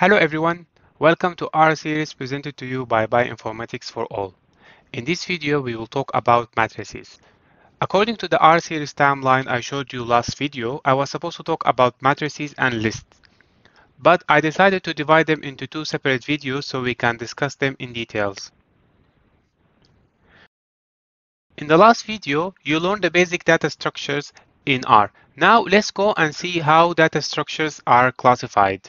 Hello everyone, welcome to R-Series presented to you by Bioinformatics for All. In this video, we will talk about matrices. According to the R-Series timeline I showed you last video, I was supposed to talk about matrices and lists. But I decided to divide them into two separate videos so we can discuss them in details. In the last video, you learned the basic data structures in R. Now let's go and see how data structures are classified.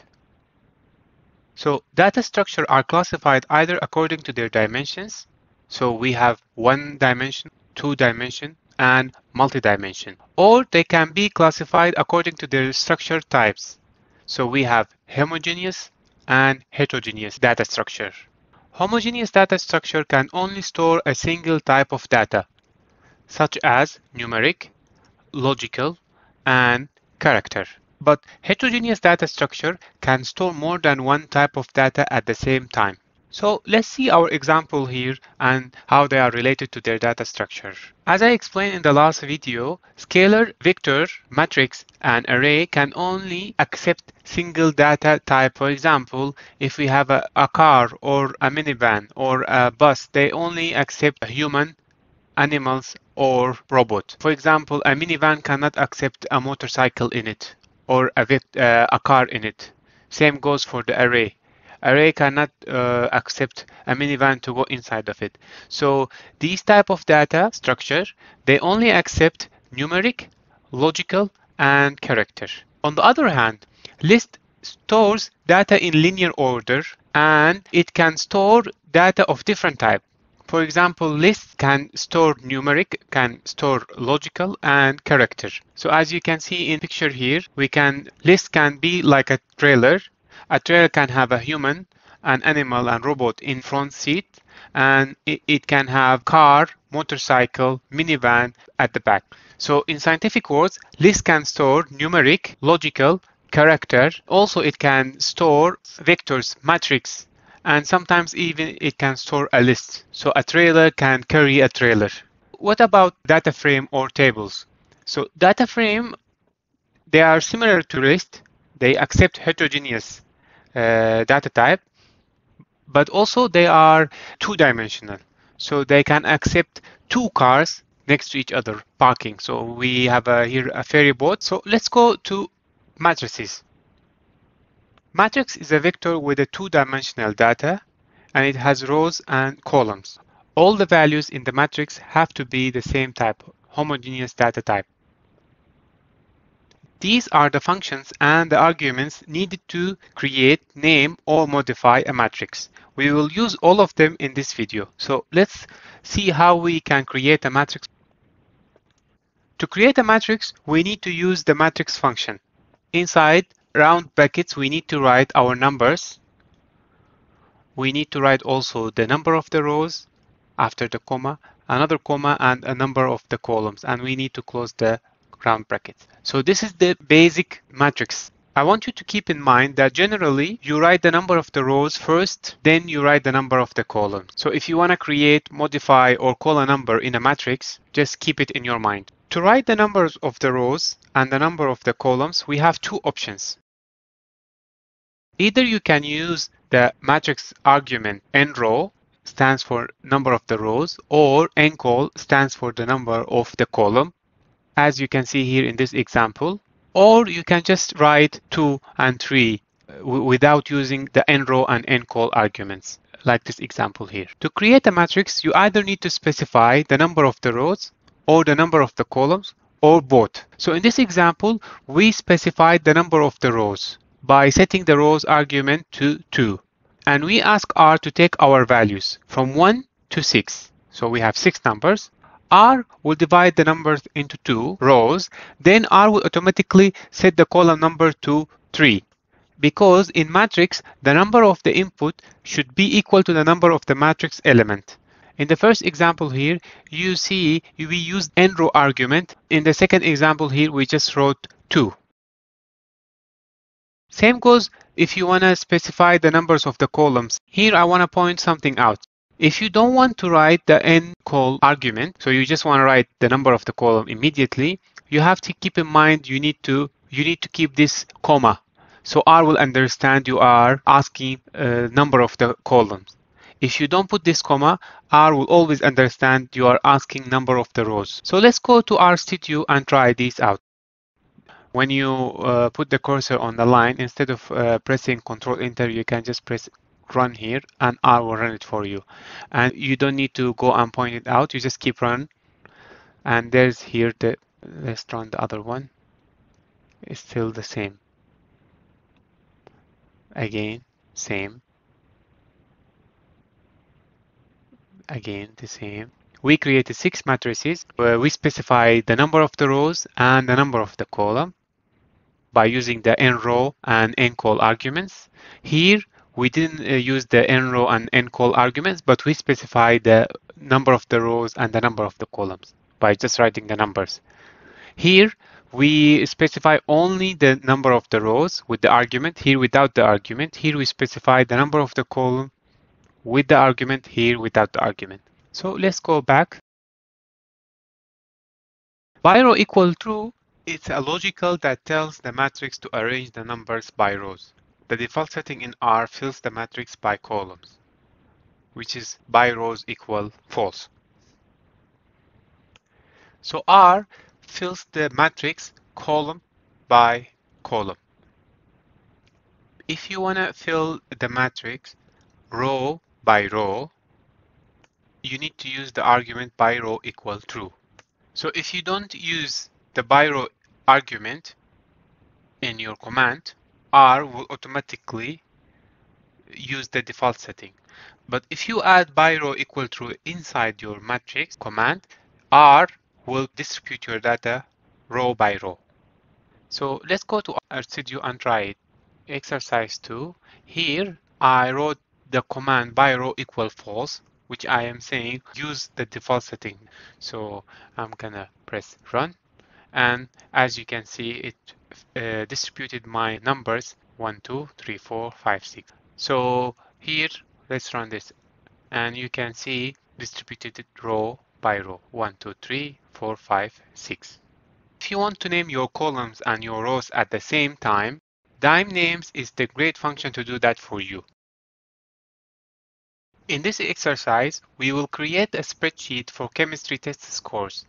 So data structures are classified either according to their dimensions. So we have one dimension, two dimension, and multi-dimension. Or they can be classified according to their structure types. So we have homogeneous and heterogeneous data structure. Homogeneous data structure can only store a single type of data, such as numeric, logical, and character. But heterogeneous data structure can store more than one type of data at the same time. So let's see our example here and how they are related to their data structure. As I explained in the last video, scalar, vector, matrix, and array can only accept single data type. For example, if we have a car or a minivan or a bus, they only accept human, animals, or robot. For example, a minivan cannot accept a motorcycle in it, or a car in it. Same goes for the array. Array cannot accept a minivan to go inside of it. So these type of data structure, they only accept numeric, logical, and character. On the other hand, list stores data in linear order, and it can store data of different type. For example, lists can store numeric, can store logical, and character. So as you can see in picture here, list can be like a trailer. A trailer can have a human, an animal, and robot in front seat, and it can have car, motorcycle, minivan at the back. So in scientific words, list can store numeric, logical, character. Also, it can store vectors, matrix, and sometimes even it can store a list. So a trailer can carry a trailer. What about data frame or tables? So data frame, they are similar to list. They accept heterogeneous data type, but also they are two-dimensional. So they can accept two cars next to each other parking. So we have here a ferry boat. So let's go to matrices. Matrix is a vector with a two-dimensional data, and it has rows and columns. All the values in the matrix have to be the same type, homogeneous data type. These are the functions and the arguments needed to create, name, or modify a matrix. We will use all of them in this video. So let's see how we can create a matrix. To create a matrix, we need to use the matrix function. Inside round brackets, we need to write our numbers. We need to write also the number of the rows after the comma, another comma, and a number of the columns. And we need to close the round brackets. So this is the basic matrix. I want you to keep in mind that generally you write the number of the rows first, then you write the number of the columns. So if you want to create, modify, or call a number in a matrix, just keep it in your mind. To write the numbers of the rows and the number of the columns, we have two options. Either you can use the matrix argument nrow, stands for number of the rows, or ncol, stands for the number of the column, as you can see here in this example. Or you can just write 2 and 3 without using the nrow and ncol arguments, like this example here. To create a matrix, you either need to specify the number of the rows or the number of the columns, or both. So in this example, we specified the number of the rows by setting the rows argument to 2. And we ask R to take our values from 1 to 6. So we have 6 numbers. R will divide the numbers into 2 rows, then R will automatically set the column number to 3. Because in matrix, the number of the input should be equal to the number of the matrix element. In the first example here, you see we used nrow argument. In the second example here, we just wrote 2. Same goes if you want to specify the numbers of the columns. Here I want to point something out. If you don't want to write the ncol argument, so you just want to write the number of the column immediately, you have to keep in mind you need to keep this comma. So R will understand you are asking a number of the columns. If you don't put this comma, R will always understand you are asking number of the rows. So let's go to RStudio and try this out. When you put the cursor on the line, instead of pressing Ctrl Enter, you can just press Run here and R will run it for you. And you don't need to go and point it out, you just keep run. And there's here the, let's run the other one. It's still the same. Again, same. Again, the same. We created 6 matrices where we specify the number of the rows and the number of the column by using the nrow and ncol arguments. Here, we didn't use the nrow and ncol arguments, but we specify the number of the rows and the number of the columns by just writing the numbers. Here, we specify only the number of the rows with the argument, here without the argument. Here, we specify the number of the column with the argument, here without the argument. So let's go back. By row equal true, it's a logical that tells the matrix to arrange the numbers by rows. The default setting in R fills the matrix by columns, which is by rows equal false. So R fills the matrix column by column. If you want to fill the matrix row by row, you need to use the argument by row equal true. So if you don't use the by row argument in your command, R will automatically use the default setting. But if you add by row equal true inside your matrix command, R will distribute your data row by row. So let's go to RStudio and try it. Exercise 2. Here I wrote the command by row equal false, which I am saying use the default setting. So I'm gonna press run, and as you can see, it distributed my numbers 1, 2, 3, 4, 5, 6. So here, let's run this, and you can see distributed row by row 1, 2, 3, 4, 5, 6. If you want to name your columns and your rows at the same time, dimnames is the great function to do that for you. In this exercise, we will create a spreadsheet for chemistry test scores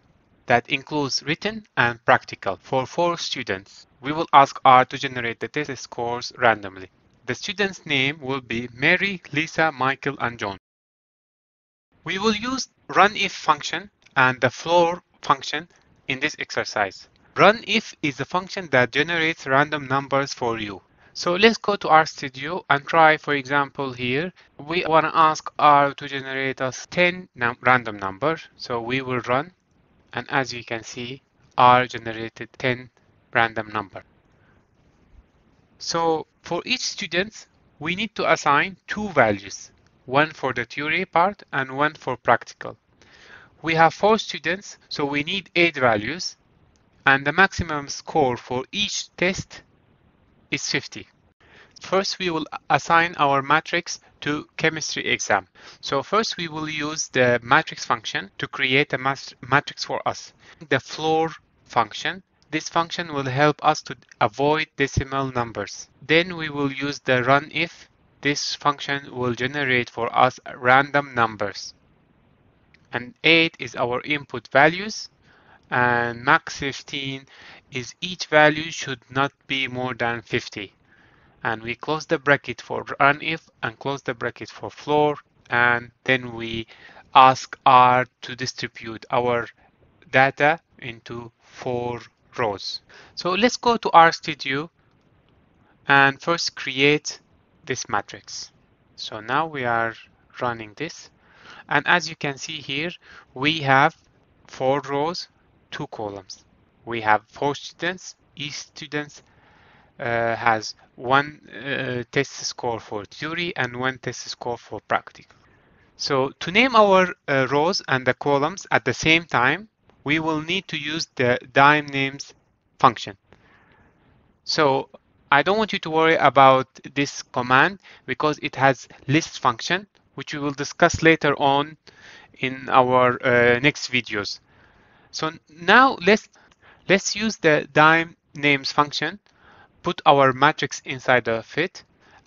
that includes written and practical for 4 students. We will ask R to generate the test scores randomly. The students' name will be Mary, Lisa, Michael, and John. We will use runif function and the floor function in this exercise. Runif is a function that generates random numbers for you. So let's go to RStudio and try, for example, here. We want to ask R to generate us 10 random numbers. So we will run, and as you can see, R generated 10 random numbers. So for each student, we need to assign 2 values, one for the theory part and one for practical. We have 4 students, so we need 8 values, and the maximum score for each test is 50. First, we will assign our matrix to chemistry exam. So first, we will use the matrix function to create a matrix for us. The floor function. This function will help us to avoid decimal numbers. Then we will use the runif. This function will generate for us random numbers. And 8 is our input values, and max 15 is each value should not be more than 50. And we close the bracket for runif and close the bracket for floor, and then we ask R to distribute our data into 4 rows. So let's go to RStudio and first create this matrix. So now we are running this, and as you can see here, we have 4 rows, 2 columns. We have 4 students. Each student has one test score for theory and one test score for practical. So to name our rows and the columns at the same time, we will need to use the dimnames function. So I don't want you to worry about this command because it has list function, which we will discuss later on in our next videos. So now let's use the dimnames function put our matrix inside of it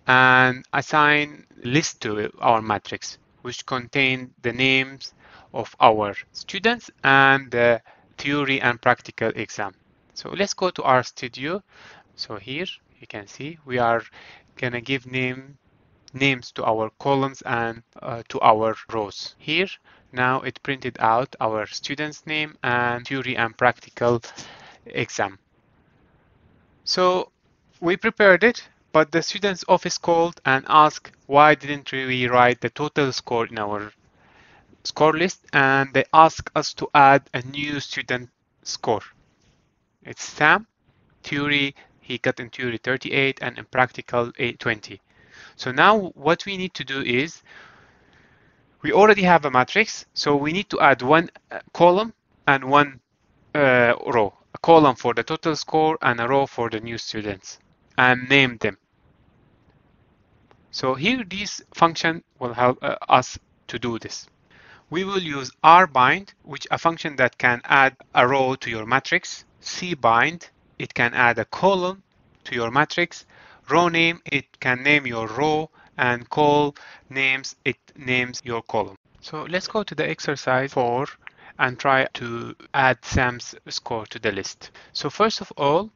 and assign list to our matrix, which contain the names of our students and the theory and practical exam. So let's go to RStudio. So here you can see we are gonna give names to our columns and to our rows. Here now it printed out our student's name and theory and practical exam. So we prepared it, but the student's office called and asked why didn't we write the total score in our score list, and they asked us to add a new student score. It's Sam. Theory, he got in theory 38 and in practical 820. So now what we need to do is, we already have a matrix, so we need to add one column and one row. A column for the total score and a row for the new students, and name them. So here this function will help us to do this. We will use rbind, which a function that can add a row to your matrix. Cbind, it can add a column to your matrix. Row name, it can name your row, and col names, it names your column. So let's go to the exercise 4 and try to add Sam's score to the list. So first of all,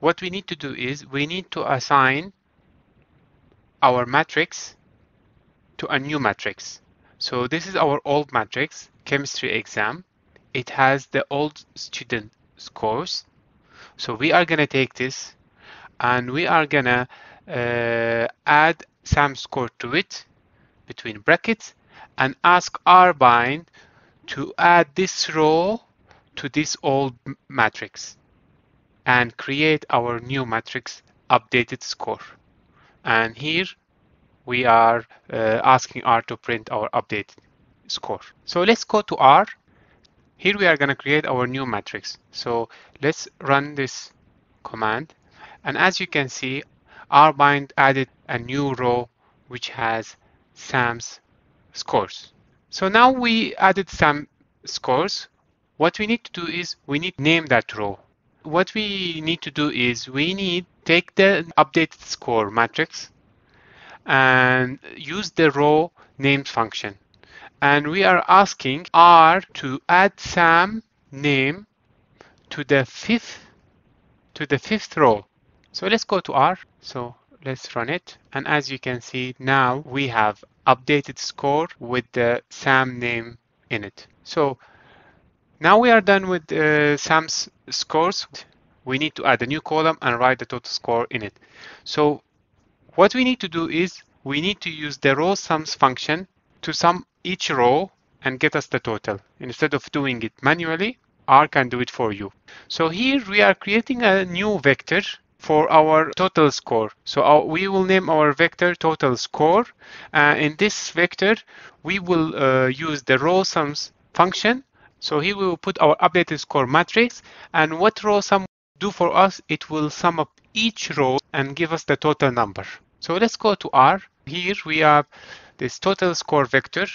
what we need to do is we need to assign our matrix to a new matrix. So this is our old matrix, chemistry exam. It has the old student scores. So we are gonna take this and we are gonna add Sam's score to it between brackets and ask rbind to add this row to this old matrix and create our new matrix updated score. And here we are asking R to print our updated score. So let's go to R. Here we are going to create our new matrix. So let's run this command. And as you can see, rbind added a new row which has Sam's scores. So now we added some scores. What we need to do is we need to name that row. What we need to do is we need to take the updated score matrix and use the row named function. And we are asking R to add Sam name to the fifth row. So let's go to R. So let's run it. And as you can see, now we have updated score with the Sam name in it. So now we are done with Sam's scores. We need to add a new column and write the total score in it. So what we need to do is we need to use the row sums function to sum each row and get us the total. Instead of doing it manually, R can do it for you. So here we are creating a new vector for our total score. So we will name our vector total score. In this vector, we will use the row sums function. So here we will put our updated score matrix, and what row sum do for us, it will sum up each row and give us the total number. So let's go to R. Here we have this total score vector.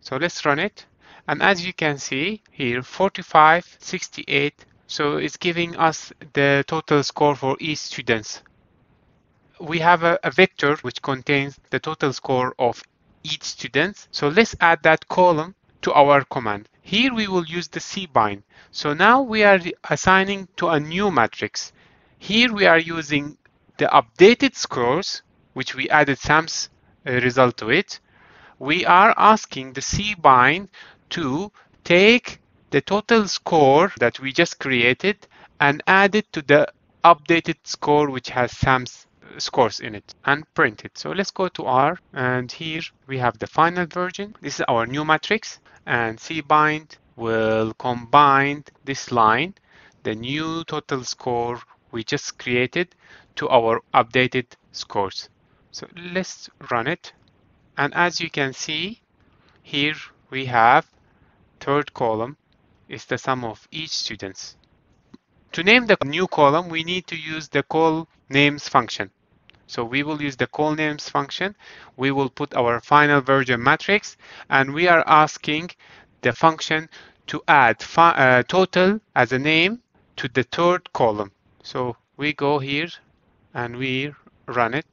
So let's run it. And as you can see here, 45, 68, so it's giving us the total score for each student. We have a vector which contains the total score of each student. So let's add that column to our command. Here we will use the cbind. So now we are assigning to a new matrix. Here we are using the updated scores, which we added Sam's result to it. We are asking the cbind to take the total score that we just created and add it to the updated score which has Sam's scores in it and print it. So let's go to R, and here we have the final version. This is our new matrix, and cbind will combine this line, the new total score we just created, to our updated scores. So let's run it. And as you can see, here we have third column is the sum of each students. To name the new column, we need to use the col names function. So we will use the col names function. We will put our final version matrix, and we are asking the function to add total as a name to the third column. So we go here and we run it.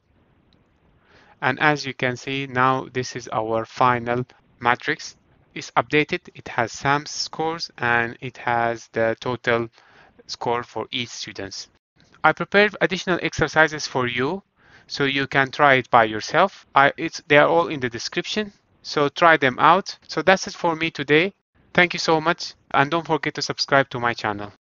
And as you can see, now this is our final matrix. It's updated. It has SAMS scores and it has the total score for each student. I prepared additional exercises for you, so you can try it by yourself. They are all in the description, so try them out. So that's it for me today. Thank you so much, and don't forget to subscribe to my channel.